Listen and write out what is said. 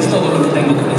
es todo lo que tengo que